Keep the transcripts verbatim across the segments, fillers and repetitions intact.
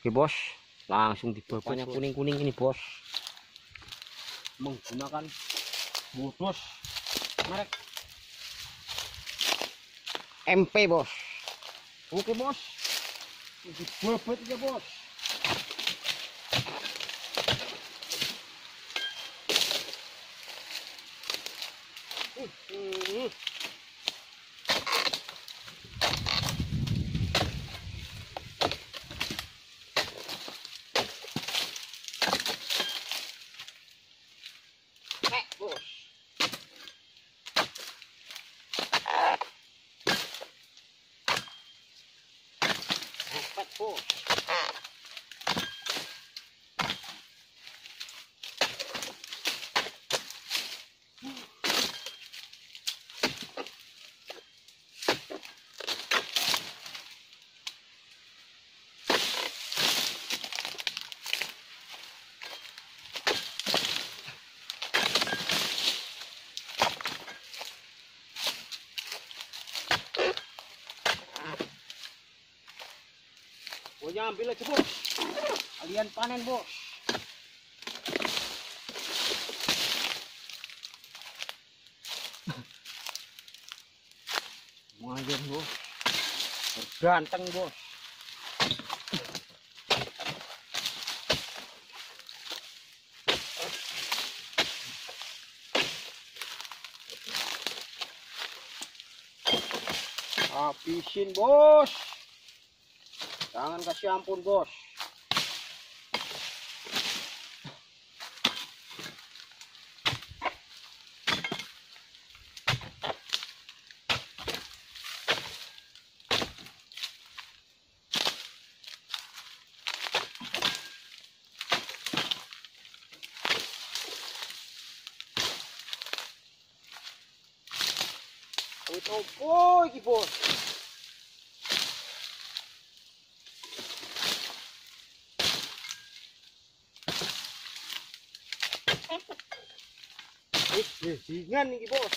Oke bos, langsung diboboknya kuning-kuning ini bos. Menggunakan modus merek M P bos. Oke bos, dibobot aja bos. Ya ambil aja bos, kalian panen bos. Mayan bos, berganteng bos. Habisin bos. Jangan kasih ampun bos. Itu boy bos. Ringan nih bos.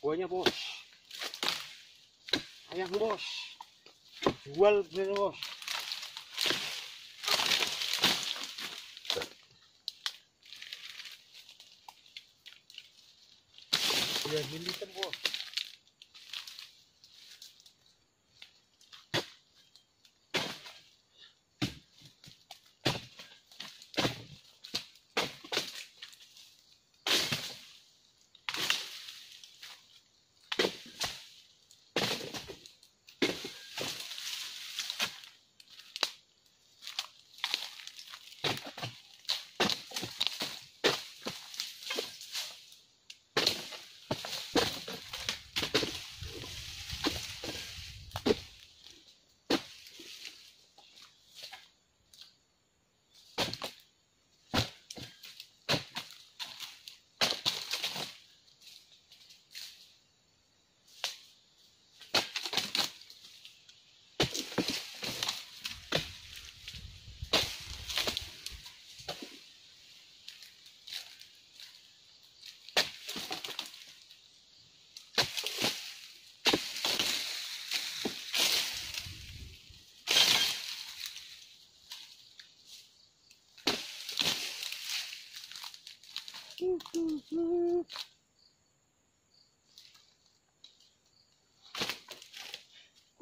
Buahnya bos. Ayam bos. Jual bener bos. Ya ini tembok.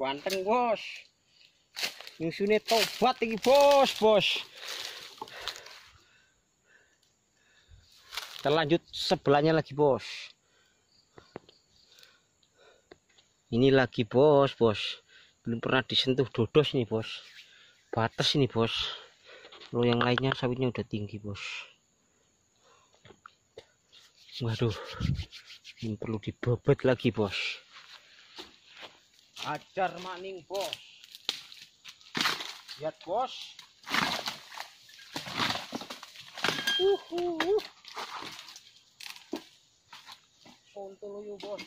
Ganteng bos, nyusunnya tobat ini bos bos. Kita lanjut sebelahnya lagi bos. Ini lagi bos bos, belum pernah disentuh dodos nih bos, batas ini bos. Kalau yang lainnya sawitnya udah tinggi bos. Waduh, ini perlu dibobot lagi bos. Ajar maning bos. Lihat bos. Uhuh. Sontoloyo bos.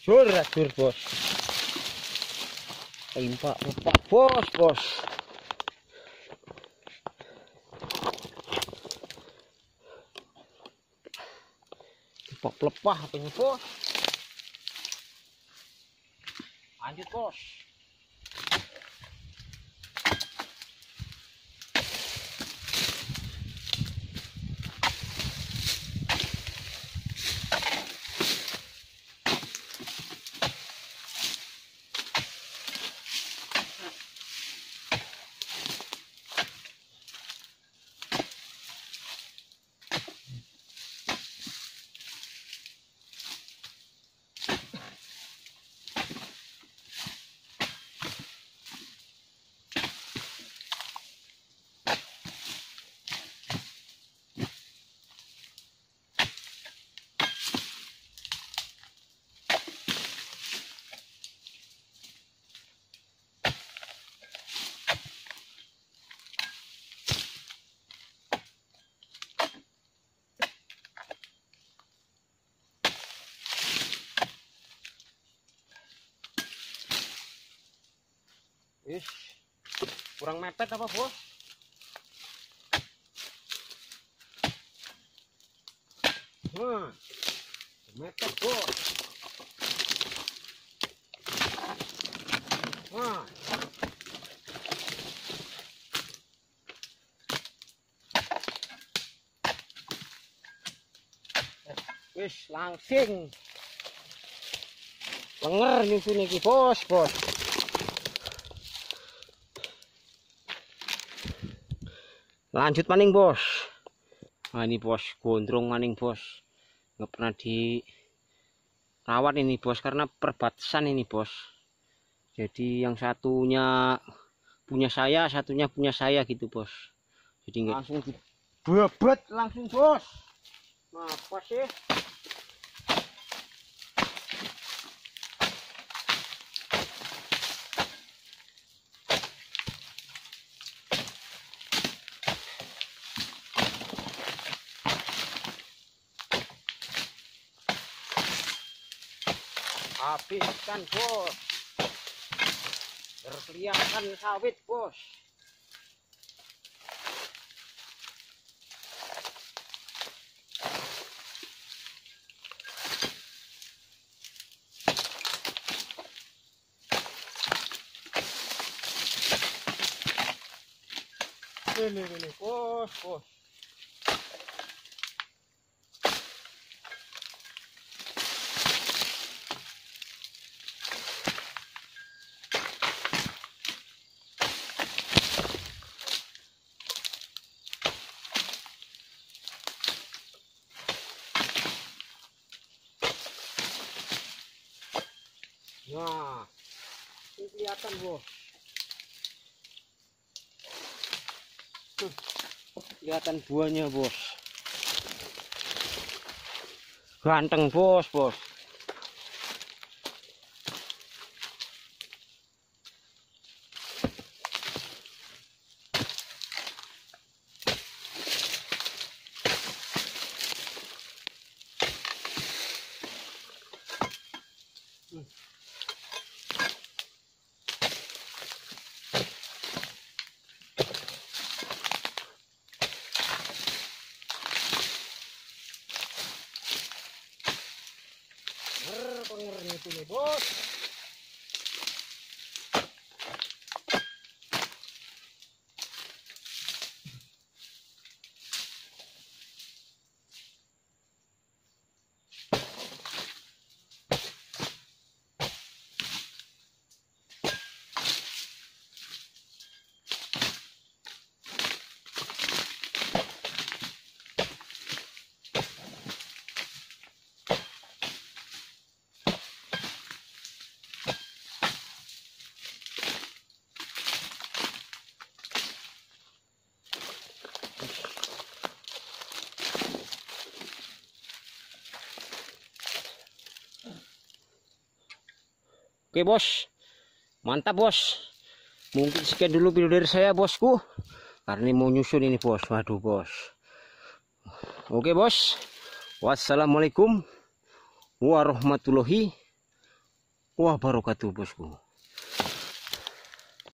Surra, surpos. Impa, impa, pos, pos. Pos, lepah, pengen pos. Lanjut pos. Ih, kurang mepet apa bos? Wah, mepet bos. Wah. Ih, langsing. Lenger nyusun iki bos, bos. Lanjut maning bos. Nah ini bos, gondrong maning bos. Nggak pernah dirawat ini bos, karena perbatasan ini bos. Jadi yang satunya punya saya, satunya punya saya gitu bos. Jadi nggak langsung dibebet langsung bos. Nah bos sih. Habiskan bos, terkelihatan sawit bos. Ini ini bos bos. Nah, ini kelihatan bos. Tuh, kelihatan buahnya bos. Ganteng bos, bos. Ini bos. Oke bos, mantap bos. Mungkin sekian dulu video dari saya bosku, karena ini mau nyusun ini bos. Waduh bos. Oke bos, wassalamualaikum warahmatullahi wa barakatuh, bosku.